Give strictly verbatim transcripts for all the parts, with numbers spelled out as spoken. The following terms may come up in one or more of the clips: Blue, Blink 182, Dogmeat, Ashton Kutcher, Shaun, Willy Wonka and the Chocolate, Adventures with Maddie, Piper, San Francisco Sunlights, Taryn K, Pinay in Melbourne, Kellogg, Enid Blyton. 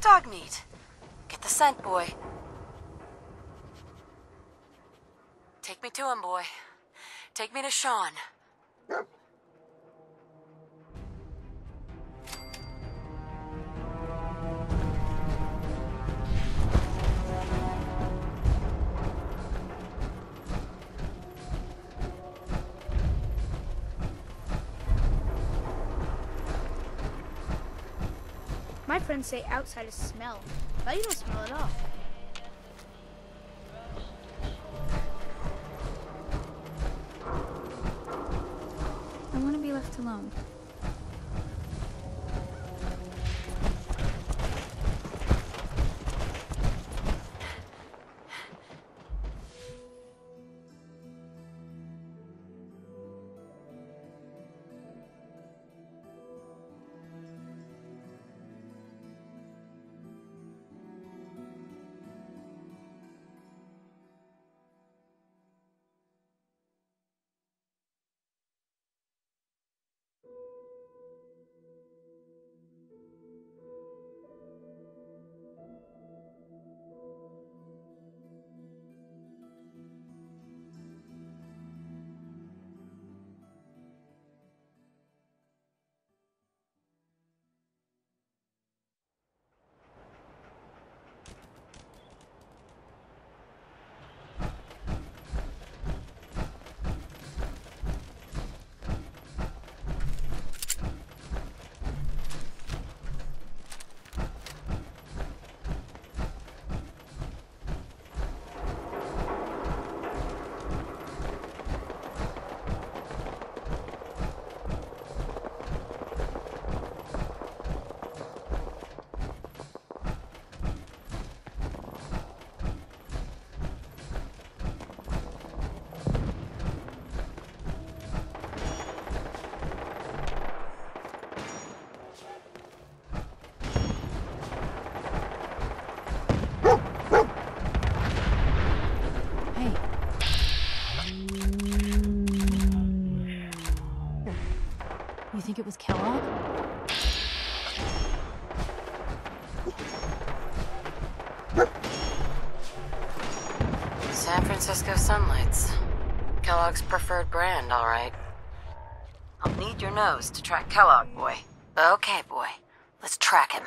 Dogmeat. Get the scent, boy. Take me to him, boy. Take me to Shaun. My friends say outsiders smell, but you don't smell at all. I want to be left alone. You think it was Kellogg? San Francisco Sunlights. Kellogg's preferred brand, all right. I'll need your nose to track Kellogg, boy. Okay, boy. Let's track him.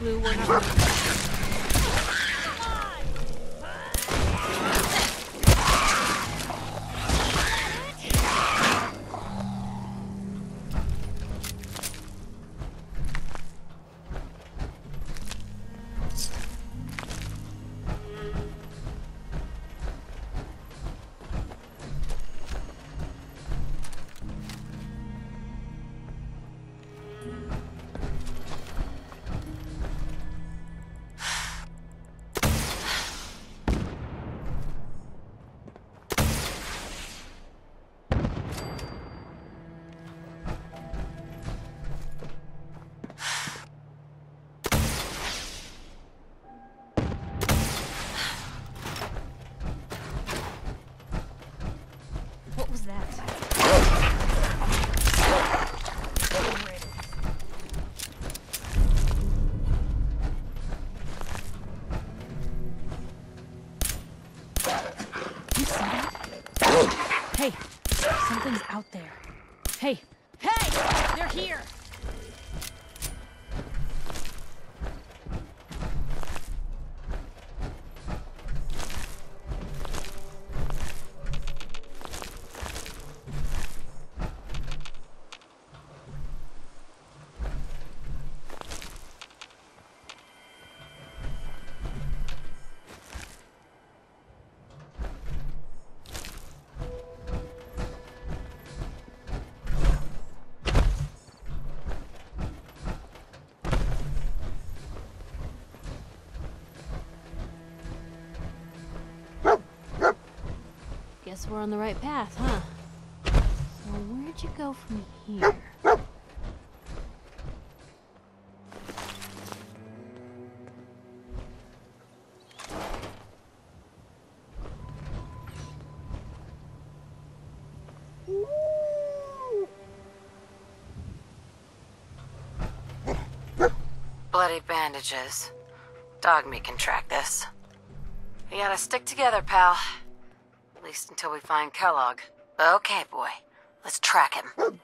Blue, we're not ready. Something's out there. Hey! Hey! They're here! Guess we're on the right path, huh? So where'd you go from here? Bloody bandages. Dogmeat can track this. We gotta stick together, pal. At least until we find Kellogg. Okay, boy. Let's track him.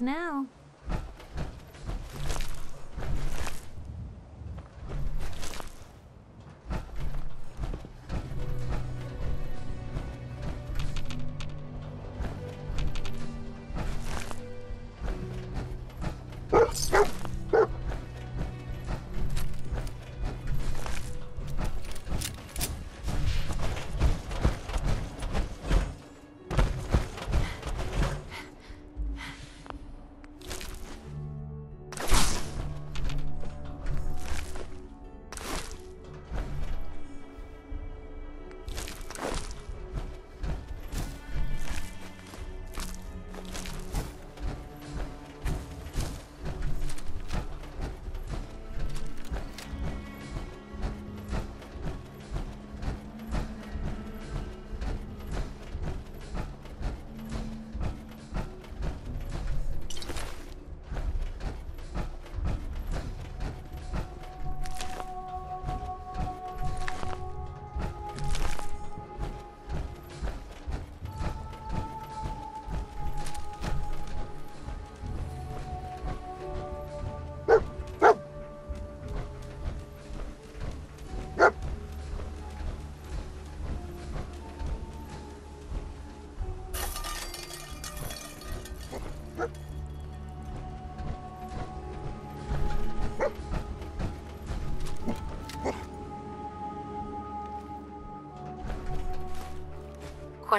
Now.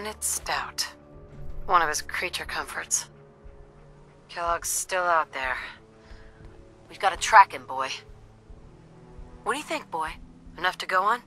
It's Stout. One of his creature comforts. Kellogg's still out there. We've got to track him, boy. What do you think, boy? Enough to go on?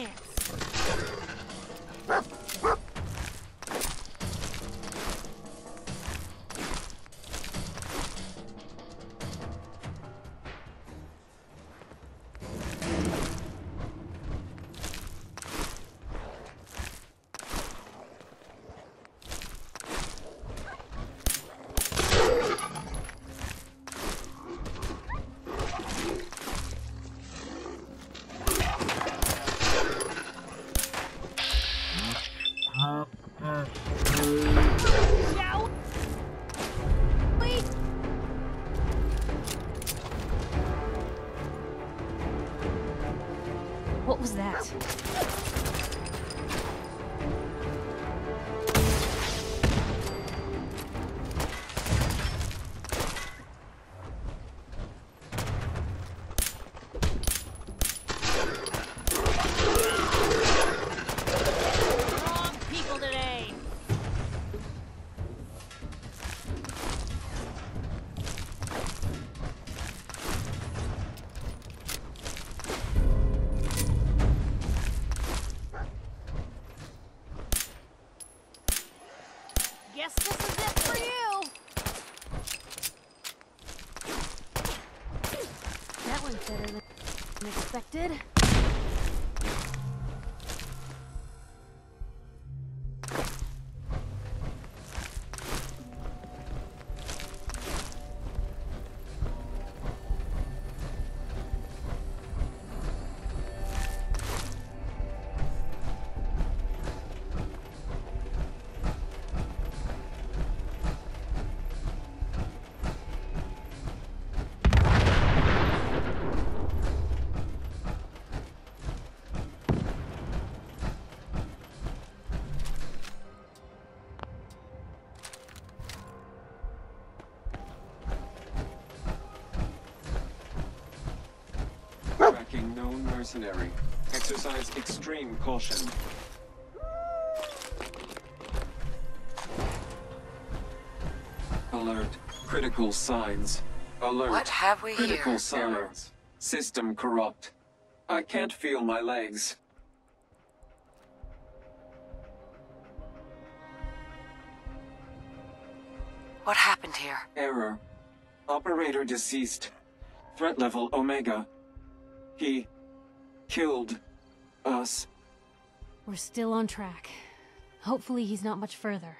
chance. Expected. Known mercenary. Exercise extreme caution. Alert. Critical signs. Alert. What have we here? Critical signs. System corrupt. I can't feel my legs. What happened here? Error. Operator deceased. Threat level Omega. He killed us. We're still on track. Hopefully he's not much further.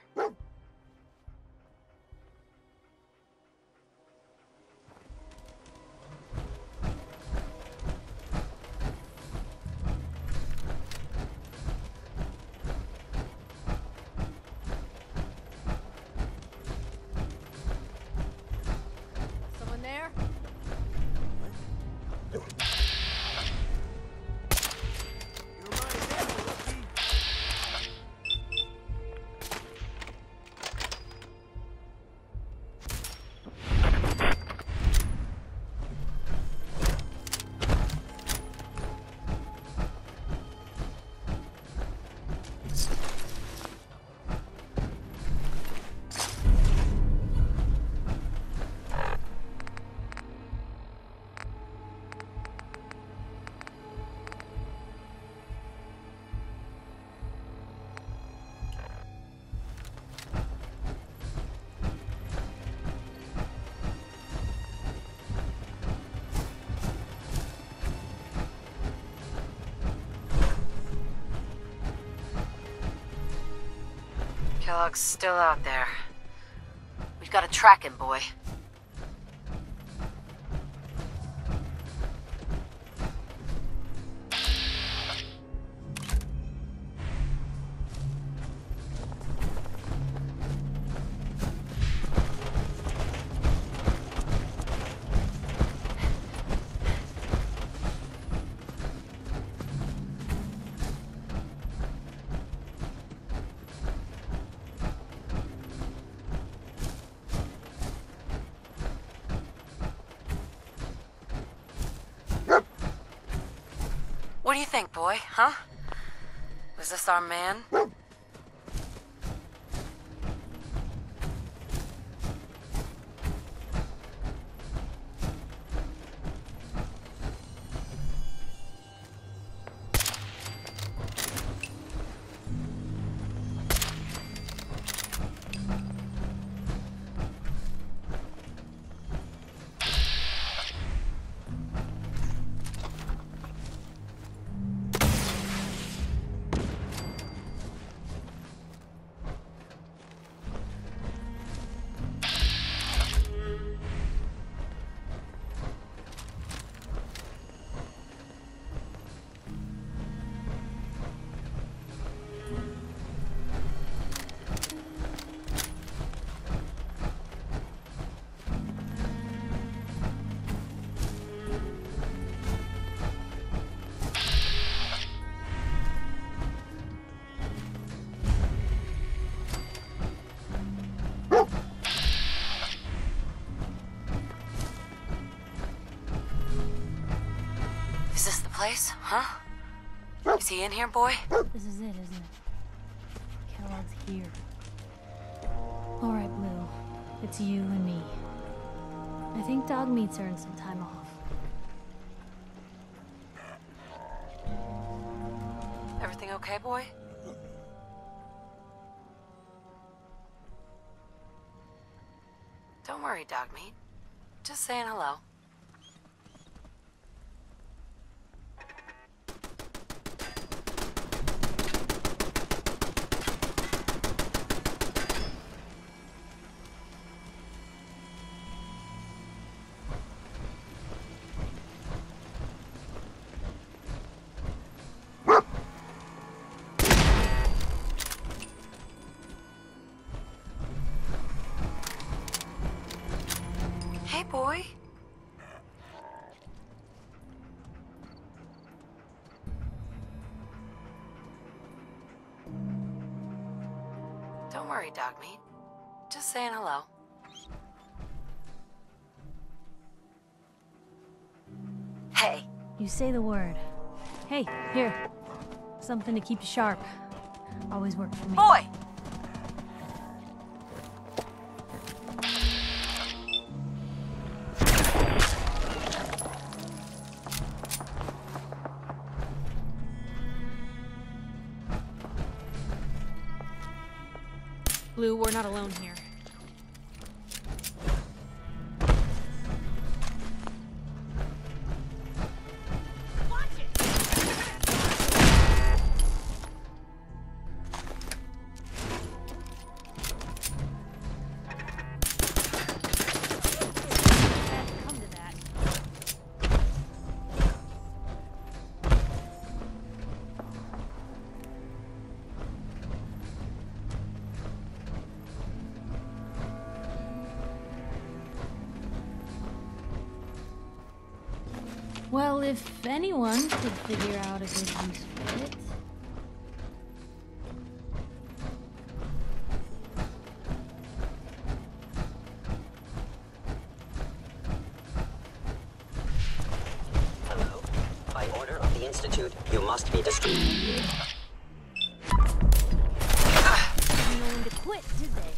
Kellogg's still out there. We've got to track him, boy. What do you think, boy, huh? Was this our man? place, huh? Is he in here, boy? This is it, isn't it? Kellogg's here. All right, Blue. It's you and me. I think Dogmeat's earned some time off. Everything okay, boy? Don't worry, Dogmeat. Just saying hello. Boy? Don't worry, Dogmeat. Just saying hello. Hey. You say the word. Hey, here. Something to keep you sharp. Always worked for me. Boy! Blue, we're not alone here. Watch it! Come to that. Well, if anyone could figure out a good use for it. Hello. By order of the Institute, you must be destroyed. They didn't know when to quit, did they?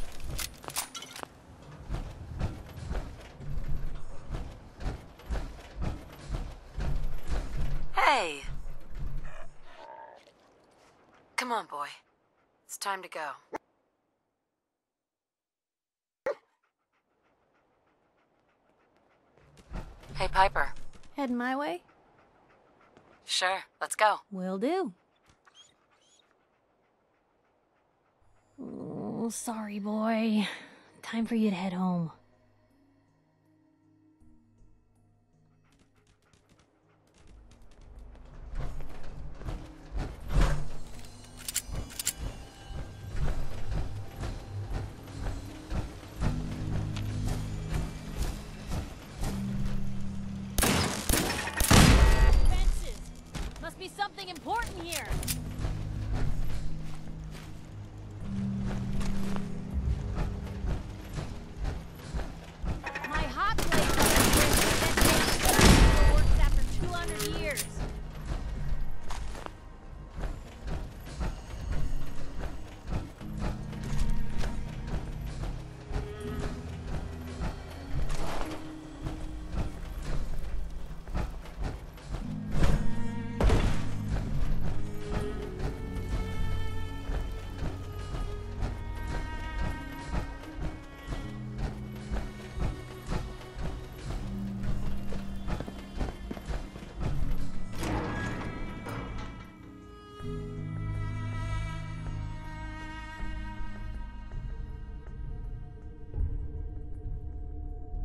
Hey! Come on, boy. It's time to go. Hey, Piper. Heading my way? Sure, let's go. Will do. Oh, sorry, boy. Time for you to head home. Something important here. My hot plate works after two hundred years.